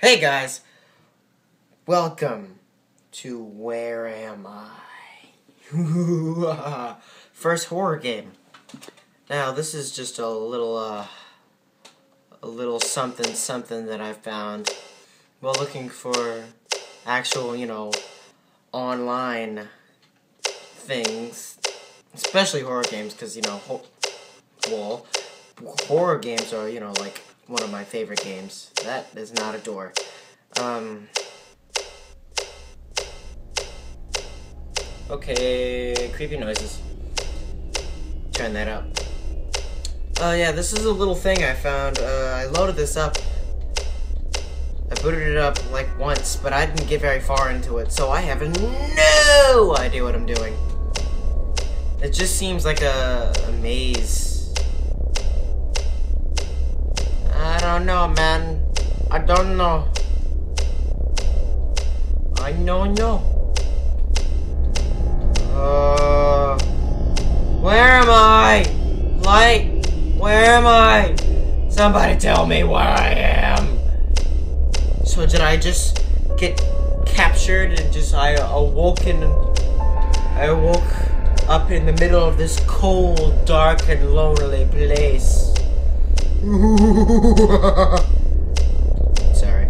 Hey guys, welcome to Where Am I? First horror game. Now this is just a little something that I found while looking for actual, you know, online things, especially horror games, because you know, horror games are, you know, like one of my favorite games. That is not a door. Okay, creepy noises. Turn that up. Oh yeah, this is a little thing I found. I loaded this up. I booted it up like once, but I didn't get very far into it, so I have no idea what I'm doing. It just seems like a maze. I don't know, man. I don't know. I don't know. Where am I? Like, where am I? Somebody tell me where I am. So did I just get captured and just I woke up in the middle of this cold, dark, and lonely place. Sorry.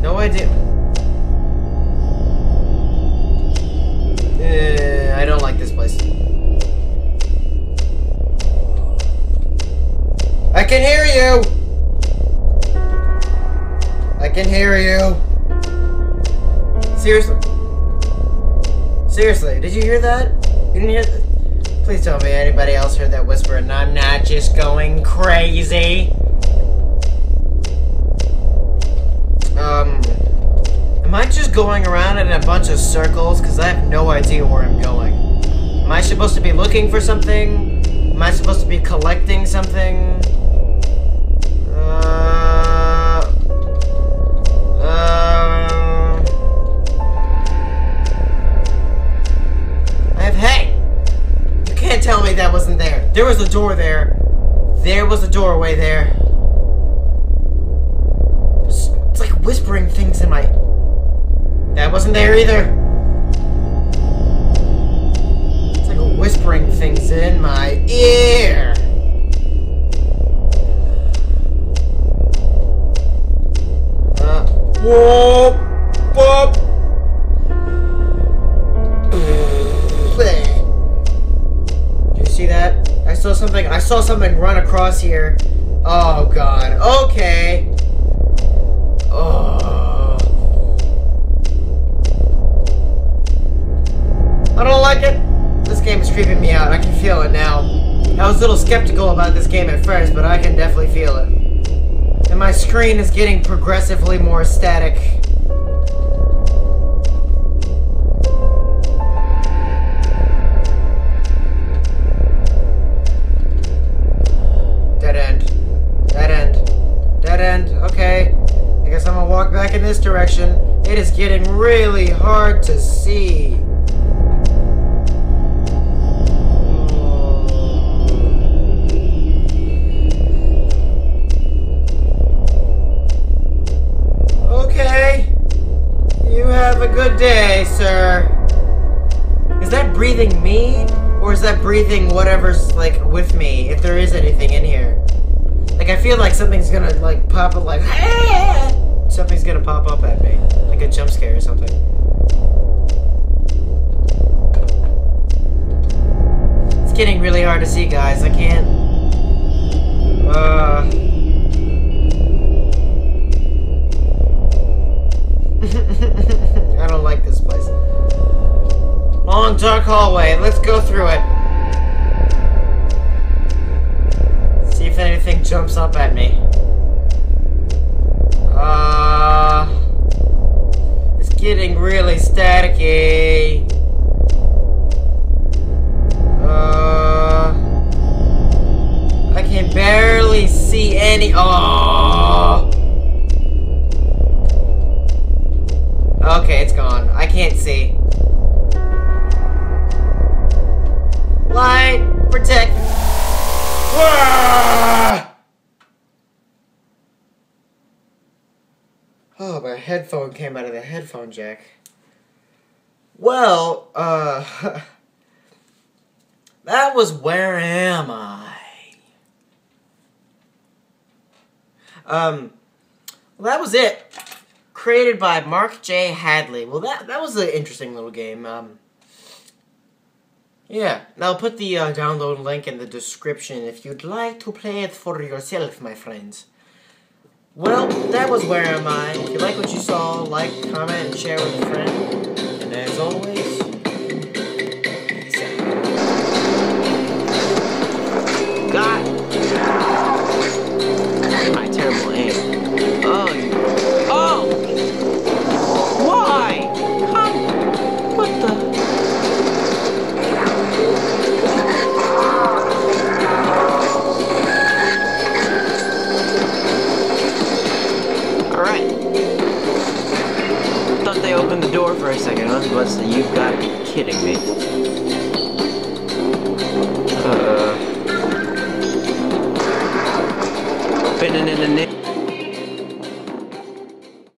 No idea. I don't like this place. I can hear you. I can hear you. Seriously. Seriously, did you hear that? You didn't hear that? Please tell me anybody else heard that whisper and I'm not just going crazy. Am I just going around in a bunch of circles? Because I have no idea where I'm going. Am I supposed to be looking for something? Am I supposed to be collecting something? Tell me that wasn't there. There was a door there. There was a doorway there. It's like whispering things in my... That wasn't there either. It's like whispering things in my ear. Whoa! Whoa! See that? I saw something run across here. Oh god. Okay. Oh. I don't like it. This game is creeping me out. I can feel it now. I was a little skeptical about this game at first, but I can definitely feel it. And my screen is getting progressively more static. Okay, I guess I'm gonna walk back in this direction. It is getting really hard to see. Okay, you have a good day, sir. Is that breathing me? Or is that breathing whatever's like with me, if there is anything in here? Like, I feel like something's gonna, like, pop up, like, something's gonna pop up at me. Like a jump scare or something. It's getting really hard to see, guys. I can't... I don't like this place. Long, dark hallway. Let's go through it. If anything jumps up at me. It's getting really staticky. I can barely see any. Oh. Okay, it's gone. I can't see. Light, protect. Whoa! Oh, my headphone came out of the headphone jack. Well, that was Where Am I? Well, that was it. Created by Mark J. Hadley. Well, that was an interesting little game. Yeah, and I'll put the download link in the description if you'd like to play it for yourself, my friends. Well, that was Where Am I. If you like what you saw, like, comment, and share with a friend. And as always... God! My terrible aim. Oh, you... Oh! Why? Come! What the... door for a second, huh? Leslie, you've got to be kidding me. Been in the